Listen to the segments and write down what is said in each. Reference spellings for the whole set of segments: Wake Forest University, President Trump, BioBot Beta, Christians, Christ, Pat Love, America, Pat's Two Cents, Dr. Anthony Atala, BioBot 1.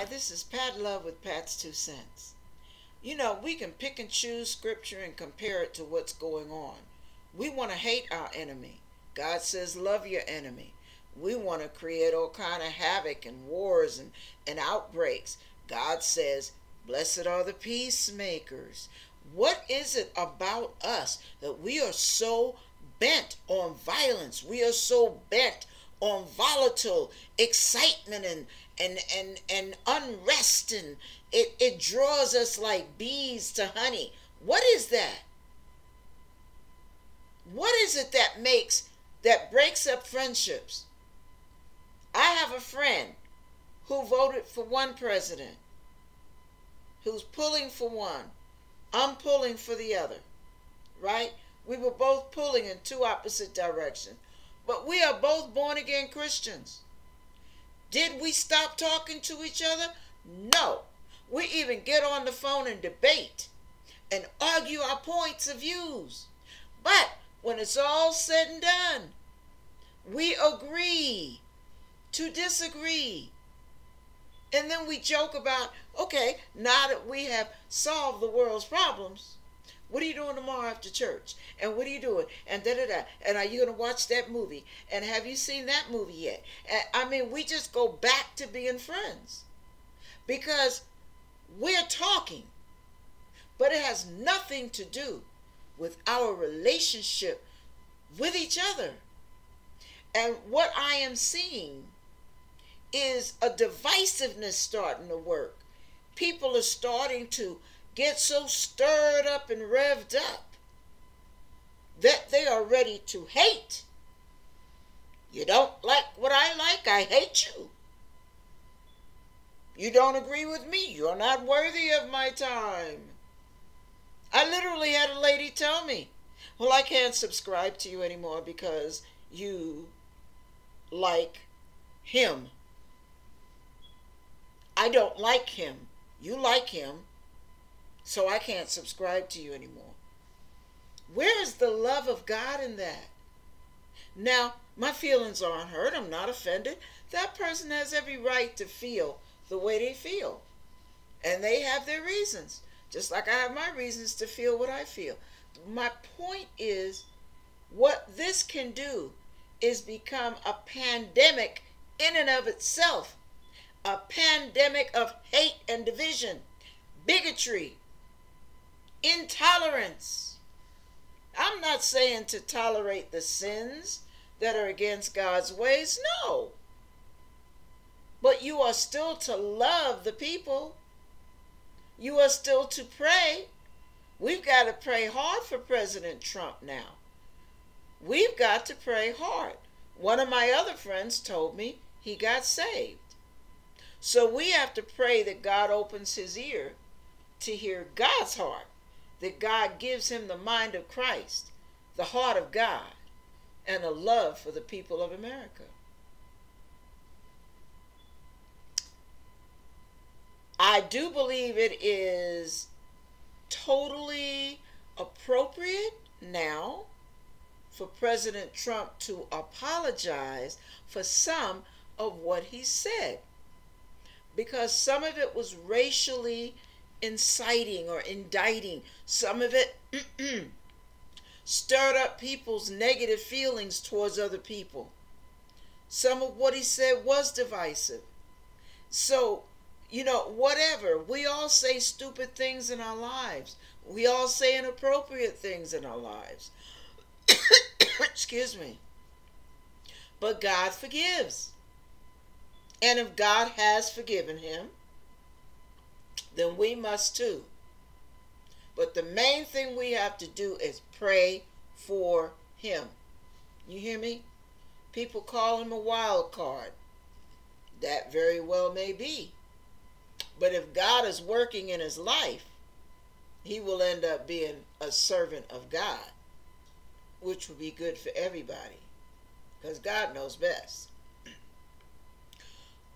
Hi, this is Pat Love with Pat's 2 Cents. You know, we can pick and choose scripture and compare it to what's going on. We want to hate our enemy. God says love your enemy. We want to create all kind of havoc and wars and outbreaks. God says blessed are the peacemakers. What is it about us that we are so bent on violence? We are so bent on volatile excitement and unrest, and it draws us like bees to honey. What is that? What is it that breaks up friendships? I have a friend who voted for one president, who's pulling for one. I'm pulling for the other, right? We were both pulling in two opposite directions, but we are both born-again Christians. Did we stop talking to each other? No. We even get on the phone and debate and argue our points of views. But when it's all said and done, we agree to disagree. And then we joke about, okay, now that we have solved the world's problems, what are you doing tomorrow after church? And what are you doing? And da-da-da. And are you going to watch that movie? And have you seen that movie yet? And, I mean, we just go back to being friends because we're talking. But it has nothing to do with our relationship with each other. And what I am seeing is a divisiveness starting to work. People are starting to get so stirred up and revved up that they are ready to hate. You don't like what I like, I hate you. You don't agree with me, you're not worthy of my time. I literally had a lady tell me, well, I can't subscribe to you anymore because you like him. I don't like him, you like him. So I can't subscribe to you anymore. Where is the love of God in that? Now, my feelings aren't hurt. I'm not offended. That person has every right to feel the way they feel. And they have their reasons. Just like I have my reasons to feel what I feel. My point is, what this can do is become a pandemic in and of itself. A pandemic of hate and division. Bigotry. Intolerance. I'm not saying to tolerate the sins that are against God's ways, no. But you are still to love the people. You are still to pray. We've got to pray hard for President Trump now. We've got to pray hard. One of my other friends told me he got saved. So we have to pray that God opens his ear to hear God's heart, that God gives him the mind of Christ, the heart of God, and a love for the people of America. I do believe it is totally appropriate now for President Trump to apologize for some of what he said, because some of it was racially inciting or indicting. Some of it stirred up people's negative feelings towards other people. Some of what he said was divisive. So, you know, whatever. We all say stupid things in our lives. We all say inappropriate things in our lives. Excuse me. But God forgives. And if God has forgiven him, then we must too. But the main thing we have to do is pray for him. You hear me? People call him a wild card. That very well may be. But if God is working in his life, he will end up being a servant of God, which will be good for everybody, because God knows best.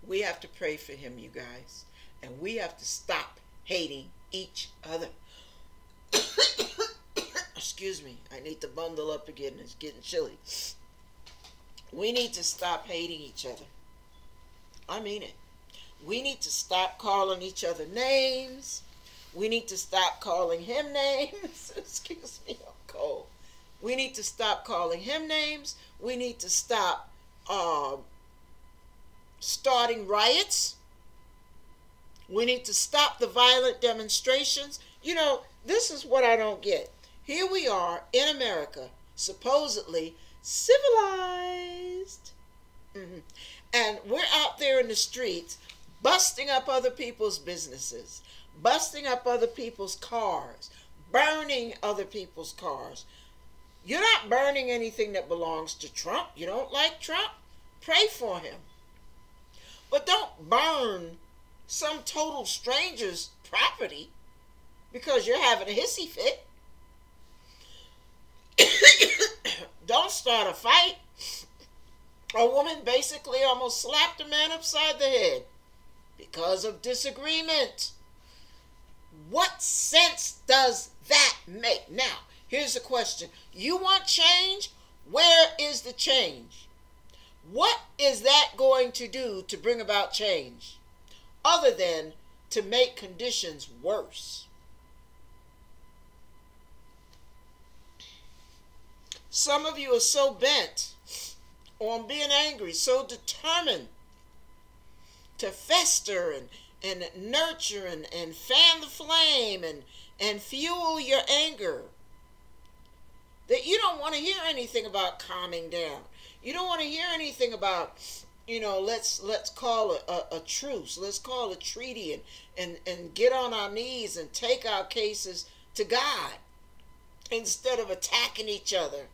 We have to pray for him, you guys. And we have to stop hating each other. Excuse me. I need to bundle up again. It's getting chilly. We need to stop hating each other. I mean it. We need to stop calling each other names. We need to stop calling him names. Excuse me, I'm cold. We need to stop calling him names. We need to stop starting riots. We need to stop the violent demonstrations. You know, this is what I don't get. Here we are in America, supposedly civilized. And we're out there in the streets busting up other people's businesses, busting up other people's cars, burning other people's cars. You're not burning anything that belongs to Trump. You don't like Trump? Pray for him. But don't burn some total stranger's property because you're having a hissy fit. Don't start a fight. A woman basically almost slapped a man upside the head because of disagreement. What sense does that make? Now, here's the question. You want change? Where is the change? What is that going to do to bring about change other than to make conditions worse? Some of you are so bent on being angry, so determined to fester and nurture and fan the flame and fuel your anger that you don't want to hear anything about calming down. You don't want to hear anything about, you know, let's call a truce, let's call a treaty and get on our knees and take our cases to God instead of attacking each other.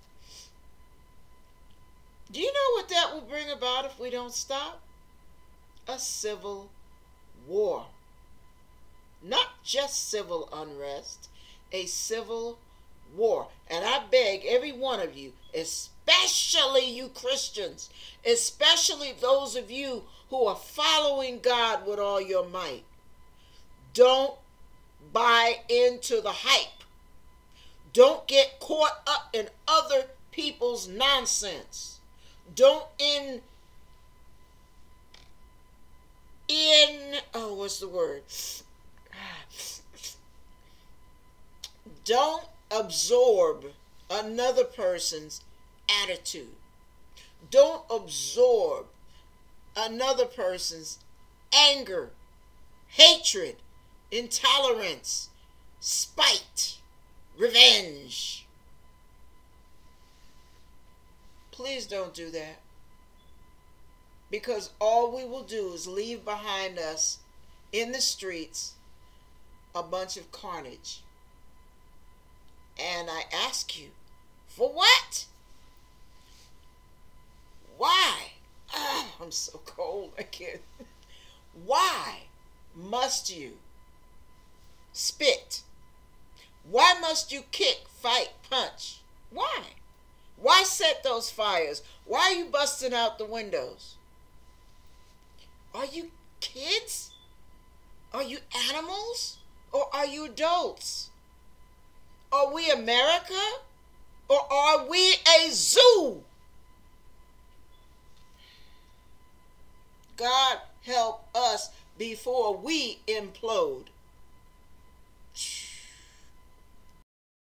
Do you know what that will bring about if we don't stop? A civil war. Not just civil unrest, a civil war. And I beg every one of you, especially you Christians, especially those of you who are following God with all your might, don't buy into the hype. Don't get caught up in other people's nonsense. Don't don't absorb another person's attitude. Don't absorb another person's anger, hatred, intolerance, spite, revenge. Please don't do that, because all we will do is leave behind us in the streets a bunch of carnage. And I ask you, for what? Why? I'm so cold again. Why must you spit? Why must you kick, fight, punch? Why? Why set those fires? Why are you busting out the windows? Are you kids? Are you animals? Or are you adults? Are we America? Or are we a zoo? God help us before we implode.